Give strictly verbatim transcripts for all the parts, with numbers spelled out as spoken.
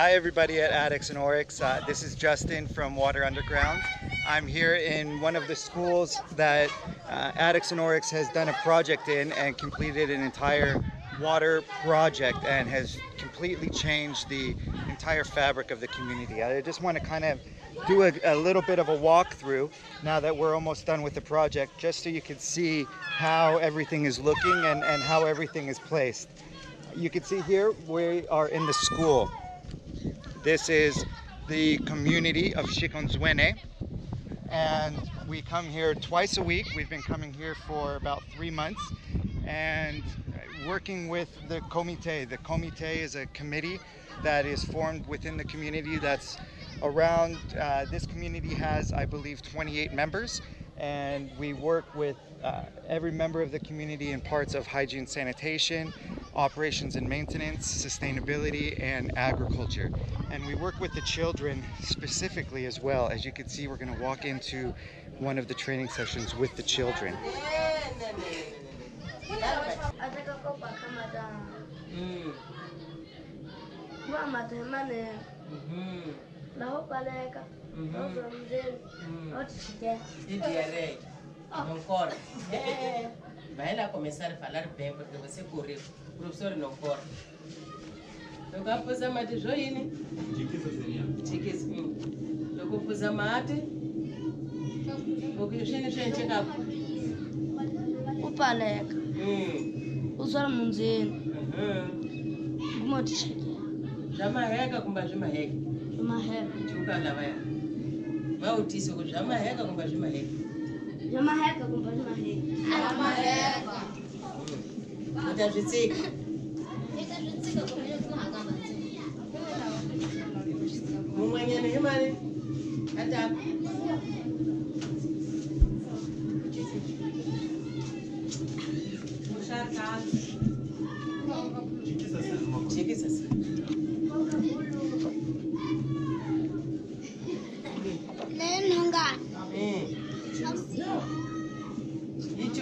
Hi everybody at Addax and Oryx. Uh, this is Justin from Water Underground. I'm here in one of the schools that uh, Addax and Oryx has done a project in and completed an entire water project and has completely changed the entire fabric of the community. I just want to kind of do a, a little bit of a walkthrough now that we're almost done with the project, just so you can see how everything is looking and, and how everything is placed. You can see here we are in the school. This is the community of Chicondzuene, and we come here twice a week. We've been coming here for about three months and working with the comité. The comité is a committee that is formed within the community that's around, uh, this community has, I believe, twenty-eight members, and we work with uh, every member of the community in parts of hygiene, sanitation, operations and maintenance, sustainability, and agriculture. And we work with the children specifically as well. As you can see, we're going to walk into one of the training sessions with the children. Mm-hmm. Vai lá começar a falar bem porque você correu. O professor não corre. Eu vou fazer mate joine. Chiqueza seria. Chiqueza. Eu vou fazer mate. Vou que gente gente cá. O paleca. Hum. Os aramunzeno. Uhum. Como te cheguei. Já marrega com baixo marrega. Marrega. Tu cá lá vai. Vai o tiso com já marrega com baixo marrega. Já marrega com baixo marrega. Não,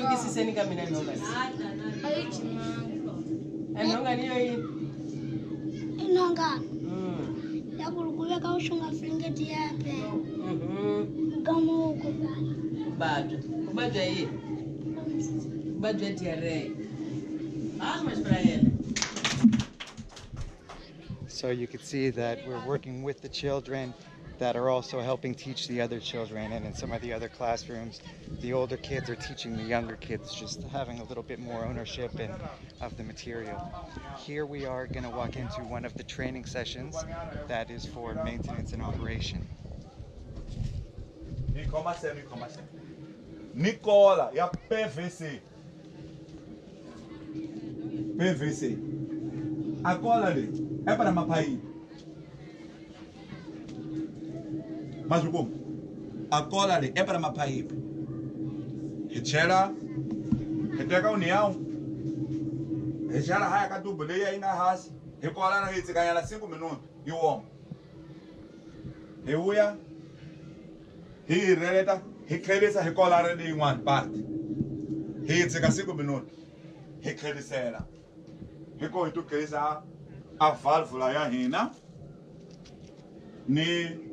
This is any coming and longer. And longer, and longer. That will go like our sugar finger, dear. Gamo, bad, but they but they are. How much Brian? So you can see that we're working with the children that are also helping teach the other children, and in some of the other classrooms the older kids are teaching the younger kids, just having a little bit more ownership and of the material. Here we are going to walk into one of the training sessions that is for maintenance and operation. Nicola, yeah, P V C. P V C. Agora ali é para mapai. Mas o como? A cola é para mapaíba. E chega, e pega união. E já na raia cadu bolei aí na raça. E cola na rede ganha lá cinco minutos e o homem. E uia, e releta, e cresce a cola rende em uma parte. E chega cinco minutos, e cresce ela. E quando tu cresce a a válvula é a rina, ni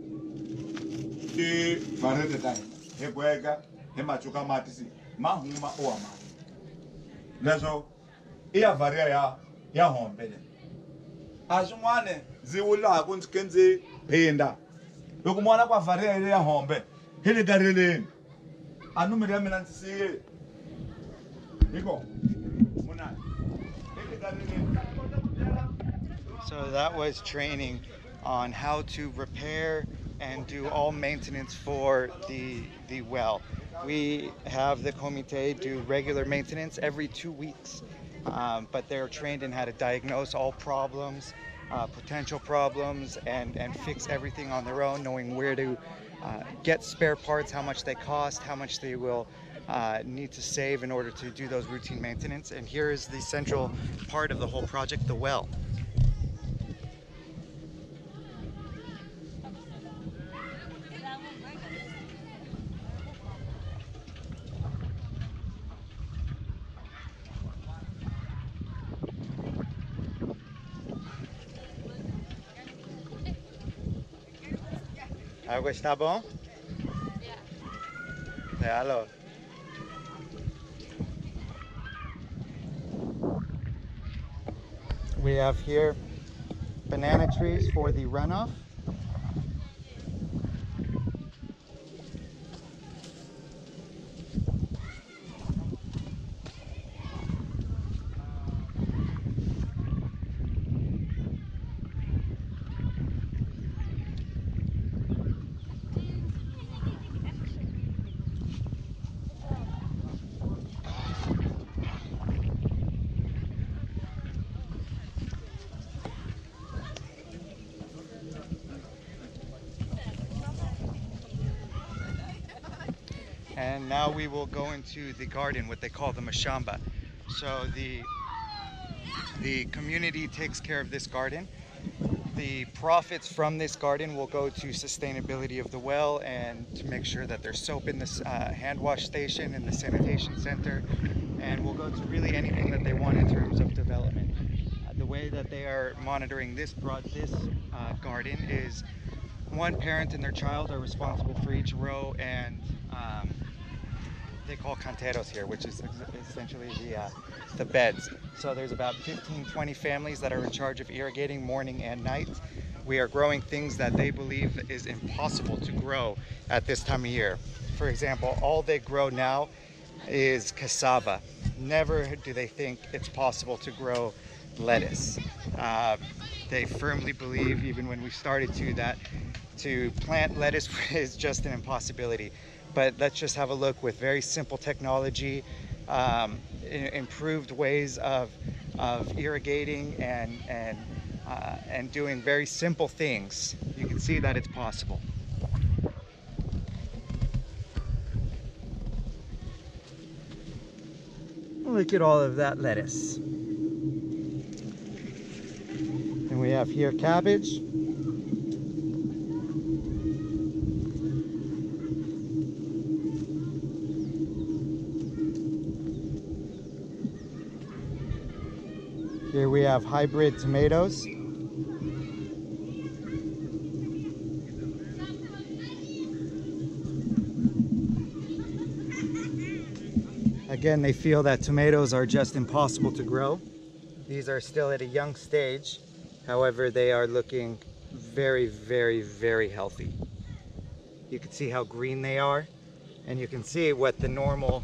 e varre de daí reguega remachuca matisi mahuma oa ma leso e a varre ya ya rompele azumane ziwula akunzi kenze penda lokumwana kwa varre ya ya rompe hele dareleni anumira mina ntisi iko munani hele dareleni. So that was training on how to repair and do all maintenance for the the well. We have the comité do regular maintenance every two weeks, um, but they're trained in how to diagnose all problems, uh, potential problems, and, and fix everything on their own, knowing where to uh, get spare parts, how much they cost, how much they will uh, need to save in order to do those routine maintenance. And here is the central part of the whole project, the well. Água está bom? É, alô. We have here banana trees for the runoff. And now we will go into the garden, what they call the mashamba. So the, the community takes care of this garden. The profits from this garden will go to sustainability of the well and to make sure that there's soap in the uh, hand wash station and the sanitation center. And will go to really anything that they want in terms of development. Uh, the way that they are monitoring this, broad, this uh, garden is one parent and their child are responsible for each row, and um, they call canteros here, which is essentially the, uh, the beds. So there's about fifteen, twenty families that are in charge of irrigating morning and night. We are growing things that they believe is impossible to grow at this time of year. For example, all they grow now is cassava. Never do they think it's possible to grow lettuce. Uh, they firmly believe, even when we started to, that to plant lettuce is just an impossibility. But let's just have a look with very simple technology, um, improved ways of, of irrigating and, and, uh, and doing very simple things. You can see that it's possible. Look at all of that lettuce. And we have here cabbage. Here we have hybrid tomatoes. Again, they feel that tomatoes are just impossible to grow. These are still at a young stage. However, they are looking very, very, very healthy. You can see how green they are, and you can see what the normal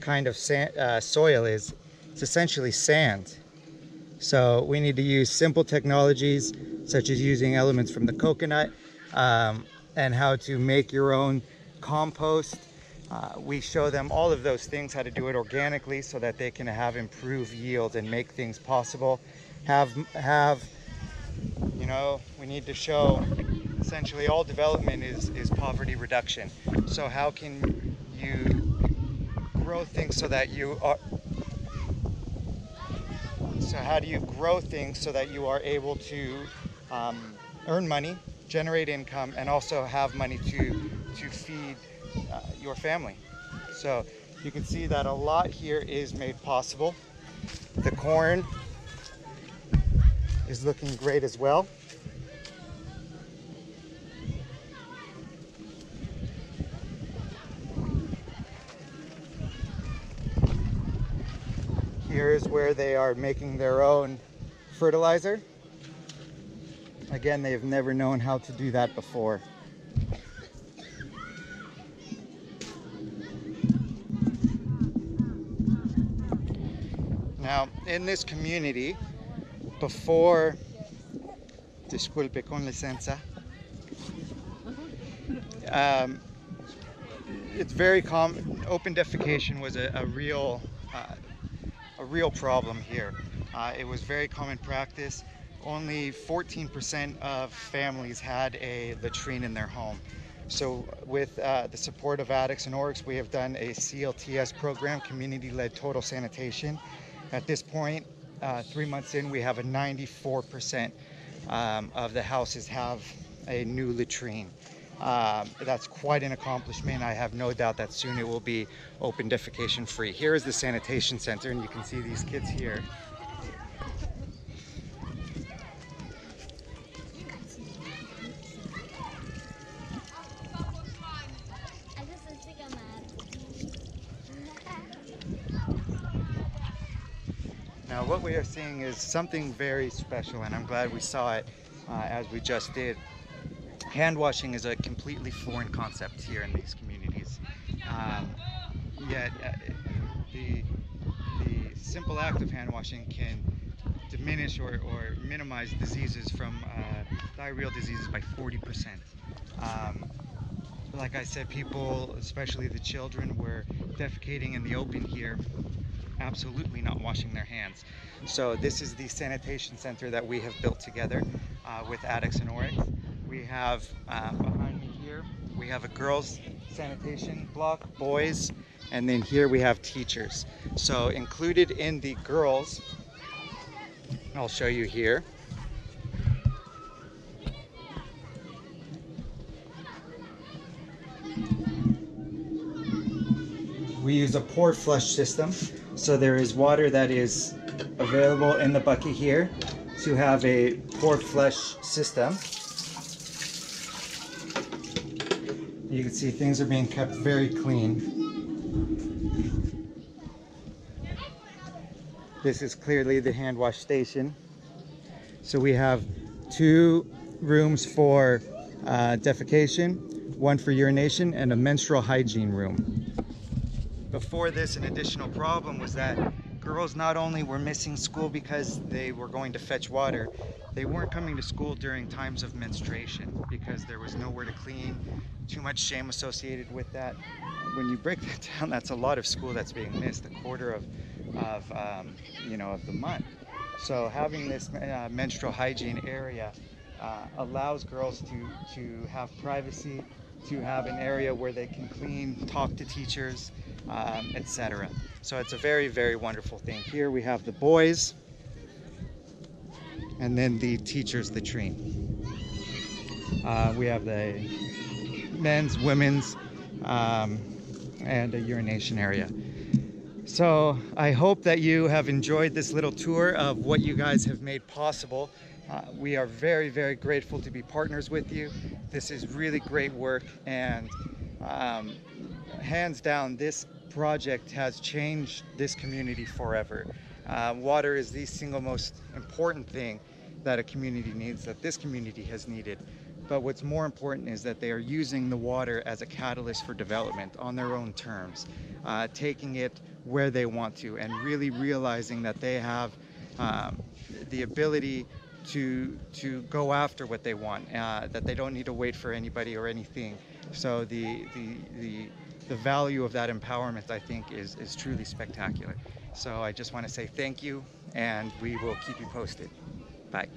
kind of sand, uh, soil is. It's essentially sand. So we need to use simple technologies such as using elements from the coconut um, and how to make your own compost. Uh, we show them all of those things, how to do it organically so that they can have improved yield and make things possible. Have, have, you know, we need to show essentially all development is, is poverty reduction. So how can you grow things so that you are So how do you grow things so that you are able to um, earn money, generate income, and also have money to, to feed uh, your family? So you can see that a lot here is made possible. The corn is looking great as well. Here is where they are making their own fertilizer. Again, they've never known how to do that before. Now, in this community, before, disculpe con licenza, um, it's very common, open defecation was a, a real, uh, a real problem here. Uh, it was very common practice. Only fourteen percent of families had a latrine in their home. So with uh, the support of Addax and Oryx, we have done a C L T S program, community-led total sanitation. At this point, uh, three months in, we have a ninety-four percent um, of the houses have a new latrine. Um, that's quite an accomplishment. I have no doubt that soon it will be open defecation free. Here is the sanitation center, and you can see these kids here. Now what we are seeing is something very special, and I'm glad we saw it uh, as we just did. Hand washing is a completely foreign concept here in these communities. Um, yet uh, the, the simple act of hand washing can diminish or, or minimize diseases from uh, diarrheal diseases by forty percent. Um, like I said, people, especially the children, were defecating in the open here, absolutely not washing their hands. So this is the sanitation center that we have built together uh, with Addax and Oryx. We have, uh, behind me here, we have a girls' sanitation block, boys, and then here we have teachers. So included in the girls, I'll show you here. We use a pour flush system, so there is water that is available in the bucket here to have a pour flush system. You can see things are being kept very clean. This is clearly the hand wash station. So we have two rooms for uh, defecation, one for urination, and a menstrual hygiene room. Before this, an additional problem was that girls not only were missing school because they were going to fetch water, they weren't coming to school during times of menstruation because there was nowhere to clean, too much shame associated with that. When you break that down, that's a lot of school that's being missed, a quarter of, of um, you know, of the month. So having this uh, menstrual hygiene area uh, allows girls to, to have privacy, to have an area where they can clean, talk to teachers, um, et cetera. So it's a very, very wonderful thing. Here we have the boys, and then the teachers latrine. Uh, we have the men's, women's, um, and a urination area. So I hope that you have enjoyed this little tour of what you guys have made possible. Uh, we are very, very grateful to be partners with you. This is really great work, and um, hands down, this project has changed this community forever. Uh, water is the single most important thing that a community needs, that this community has needed. But what's more important is that they are using the water as a catalyst for development on their own terms, uh, taking it where they want to, and really realizing that they have um, the ability to, to go after what they want, uh, that they don't need to wait for anybody or anything. So the, the, the, the value of that empowerment, I think, is, is truly spectacular. So I just want to say thank you, and we will keep you posted. Bye.